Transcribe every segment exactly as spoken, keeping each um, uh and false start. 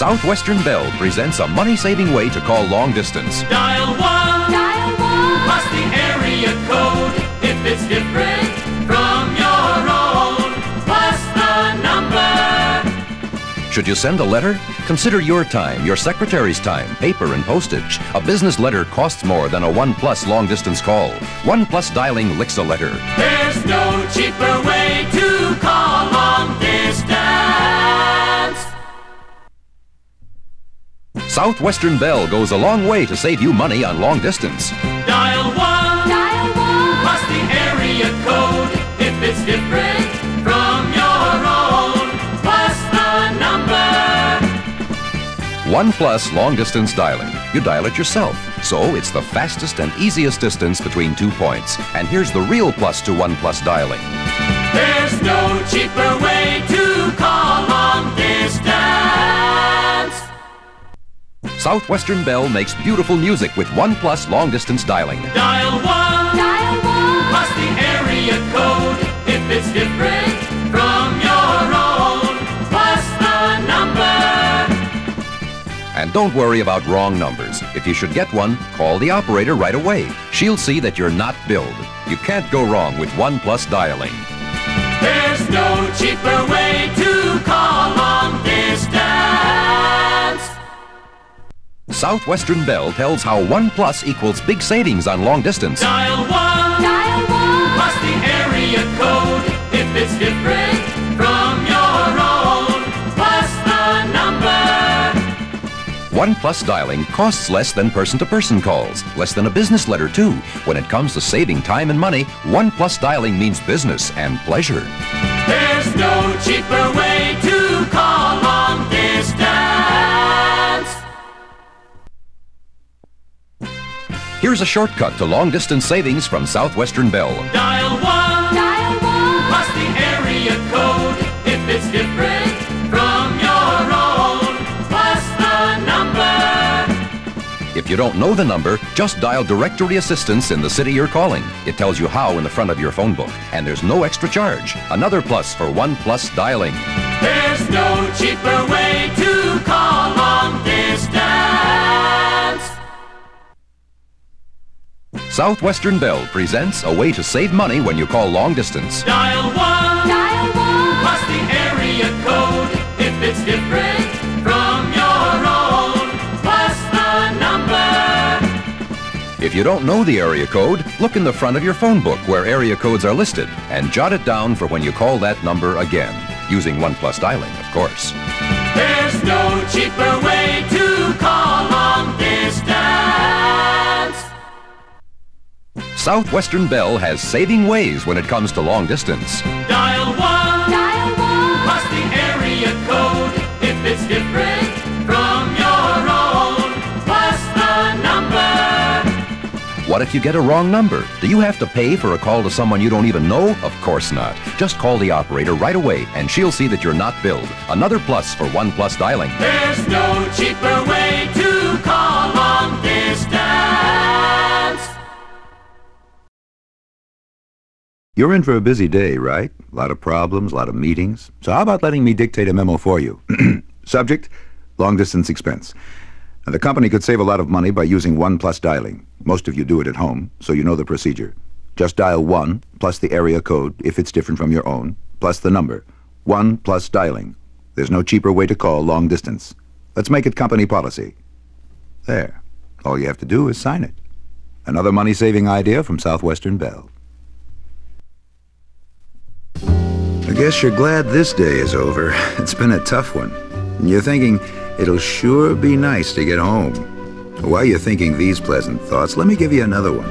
Southwestern Bell presents a money-saving way to call long distance. Dial one, dial one, plus the area code, if it's different from your own, plus the number. Should you send a letter? Consider your time, your secretary's time, paper and postage. A business letter costs more than a One Plus long-distance call. One Plus Dialing licks a letter. There's no cheaper way to call long distance. Southwestern Bell goes a long way to save you money on long distance. Dial one, dial one, plus the area code, if it's different from your own, plus the number. One Plus long distance dialing. You dial it yourself, so it's the fastest and easiest distance between two points. And here's the real plus to One Plus dialing. There's no cheaper way to call long distance. Southwestern Bell makes beautiful music with One Plus long distance dialing. Dial one, dial one, plus the area code, if it's different from your own, plus the number. And don't worry about wrong numbers. If you should get one, call the operator right away. She'll see that you're not billed. You can't go wrong with One Plus dialing. There's no cheaper way to call long distance. Southwestern Bell tells how One Plus equals big savings on long distance. Dial one, dial one, plus the area code, if it's different from your own, plus the number. One Plus dialing costs less than person-to-person calls, less than a business letter too. When it comes to saving time and money, One Plus dialing means business and pleasure. There's no cheaper way to call long distance. Here's a shortcut to long-distance savings from Southwestern Bell. Dial one, dial one, plus the area code, if it's different from your own, plus the number. If you don't know the number, just dial directory assistance in the city you're calling. It tells you how in the front of your phone book, and there's no extra charge. Another plus for One Plus dialing. There's no cheaper way to call long distance. Southwestern Bell presents a way to save money when you call long distance. Dial one, dial one, plus the area code, if it's different from your own, plus the number. If you don't know the area code, look in the front of your phone book where area codes are listed and jot it down for when you call that number again, using One Plus dialing, of course. There's no cheaper way to call long distance. Southwestern Bell has saving ways when it comes to long distance. Dial one, dial one, plus the area code, if it's different from your own, plus the number. What if you get a wrong number? Do you have to pay for a call to someone you don't even know? Of course not. Just call the operator right away and she'll see that you're not billed. Another plus for One Plus dialing. There's no cheaper way to call long distance. You're in for a busy day, right? A lot of problems, a lot of meetings. So how about letting me dictate a memo for you? Subject, long-distance expense. Now, the company could save a lot of money by using One Plus dialing. Most of you do it at home, so you know the procedure. Just dial one, plus the area code, if it's different from your own, plus the number. One Plus dialing. There's no cheaper way to call long distance. Let's make it company policy. There. All you have to do is sign it. Another money-saving idea from Southwestern Bell. I guess you're glad this day is over. It's been a tough one. And you're thinking, it'll sure be nice to get home. While you're thinking these pleasant thoughts, let me give you another one.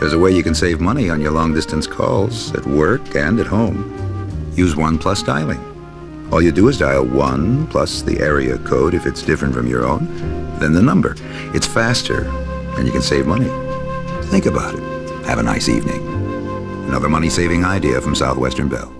There's a way you can save money on your long-distance calls, at work and at home. Use One Plus dialing. All you do is dial one plus the area code, if it's different from your own, then the number. It's faster, and you can save money. Think about it. Have a nice evening. Another money-saving idea from Southwestern Bell.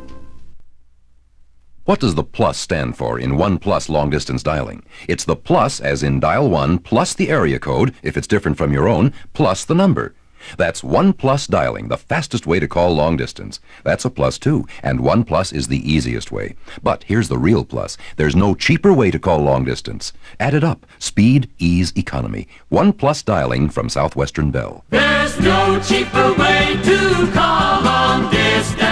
What does the plus stand for in One Plus long-distance dialing? It's the plus as in dial one plus the area code, if it's different from your own, plus the number. That's One Plus Dialing, the fastest way to call long distance. That's a plus too, and One Plus is the easiest way. But here's the real plus. There's no cheaper way to call long distance. Add it up. Speed, ease, economy. One Plus Dialing from Southwestern Bell. There's no cheaper way to call long distance.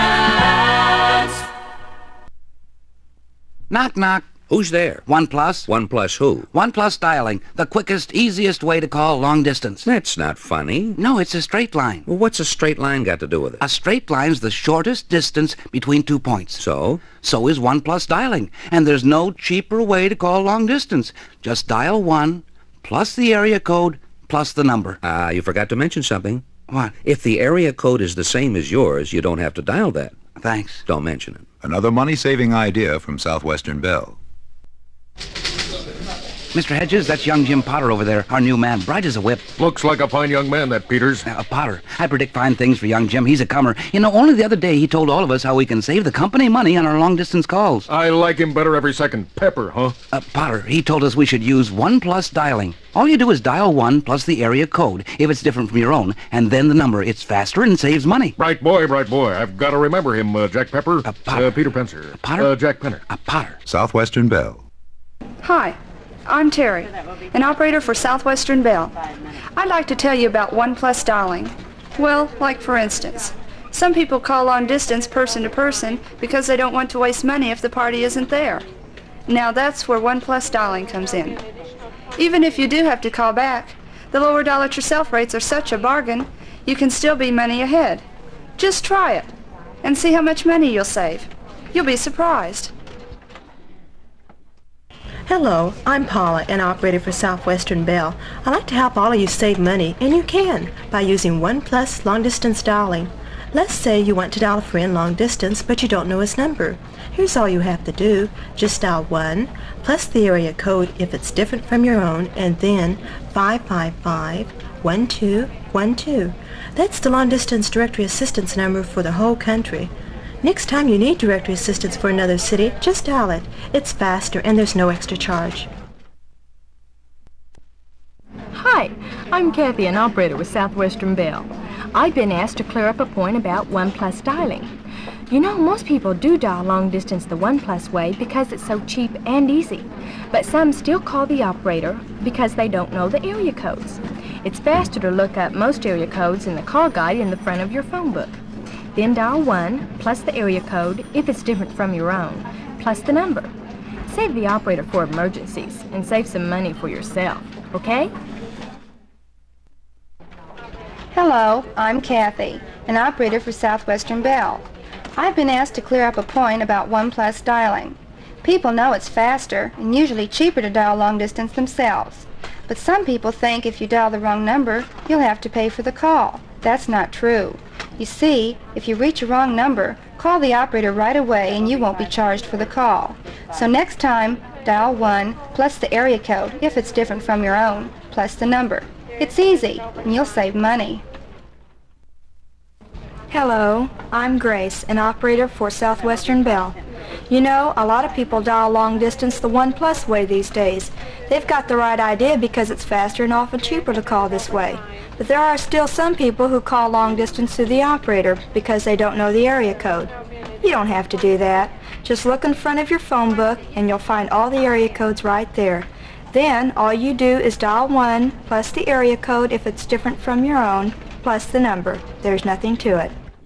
Knock, knock. Who's there? One Plus. One Plus who? One Plus Dialing, the quickest, easiest way to call long distance. That's not funny. No, it's a straight line. Well, what's a straight line got to do with it? A straight line's the shortest distance between two points. So? So is One Plus Dialing, and there's no cheaper way to call long distance. Just dial one, plus the area code, plus the number. Ah, uh, you forgot to mention something. What? If the area code is the same as yours, you don't have to dial that. Thanks. Don't mention it. Another money-saving idea from Southwestern Bell. Mister Hedges, that's young Jim Potter over there, our new man, bright as a whip. Looks like a fine young man, that Peters. Uh, a Potter. I predict fine things for young Jim. He's a comer. You know, only the other day he told all of us how we can save the company money on our long-distance calls. I like him better every second. Pepper, huh? Uh, Potter, he told us we should use One Plus Dialing. All you do is dial one plus the area code, if it's different from your own, and then the number. It's faster and saves money. Bright boy, bright boy. I've got to remember him, uh, Jack Pepper. A Potter. Uh, Peter Penser. A Potter? Uh, Jack Penner. A Potter. Southwestern Bell. Hi. I'm Terry, an operator for Southwestern Bell. I'd like to tell you about One Plus Dialing. Well, like for instance, some people call long distance person to person because they don't want to waste money if the party isn't there. Now that's where One Plus Dialing comes in. Even if you do have to call back, the lower dollar to yourself rates are such a bargain, you can still be money ahead. Just try it and see how much money you'll save. You'll be surprised. Hello, I'm Paula, an operator for Southwestern Bell. I'd like to help all of you save money, and you can, by using One Plus long-distance dialing. Let's say you want to dial a friend long distance, but you don't know his number. Here's all you have to do. Just dial one, plus the area code if it's different from your own, and then five five five, one two one two. That's the long-distance directory assistance number for the whole country. Next time you need directory assistance for another city, just dial it. It's faster and there's no extra charge. Hi, I'm Kathy, an operator with Southwestern Bell. I've been asked to clear up a point about One Plus Dialing. You know, most people do dial long distance the One Plus way because it's so cheap and easy. But some still call the operator because they don't know the area codes. It's faster to look up most area codes in the call guide in the front of your phone book. Then dial one, plus the area code, if it's different from your own, plus the number. Save the operator for emergencies and save some money for yourself, okay? Hello, I'm Kathy, an operator for Southwestern Bell. I've been asked to clear up a point about One Plus Dialing. People know it's faster and usually cheaper to dial long distance themselves. But some people think if you dial the wrong number, you'll have to pay for the call. That's not true. You see, if you reach a wrong number, call the operator right away and you won't be charged for the call. So next time, dial one plus the area code, if it's different from your own, plus the number. It's easy, and you'll save money. Hello, I'm Grace, an operator for Southwestern Bell. You know, a lot of people dial long distance the One Plus way these days. They've got the right idea because it's faster and often cheaper to call this way. But there are still some people who call long distance through the operator because they don't know the area code. You don't have to do that. Just look in front of your phone book and you'll find all the area codes right there. Then all you do is dial one plus the area code if it's different from your own, plus the number. There's nothing to it.